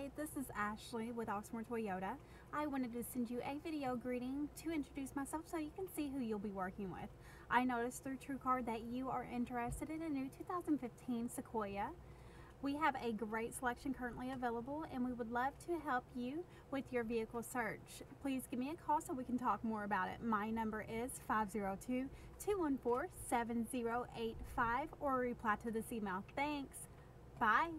Hi, this is Ashley with Oxmoor Toyota. I wanted to send you a video greeting to introduce myself so you can see who you'll be working with. I noticed through TrueCar that you are interested in a new 2015 Sequoia. We have a great selection currently available and we would love to help you with your vehicle search. Please give me a call so we can talk more about it. My number is 502-214-7085 or reply to this email. Thanks. Bye.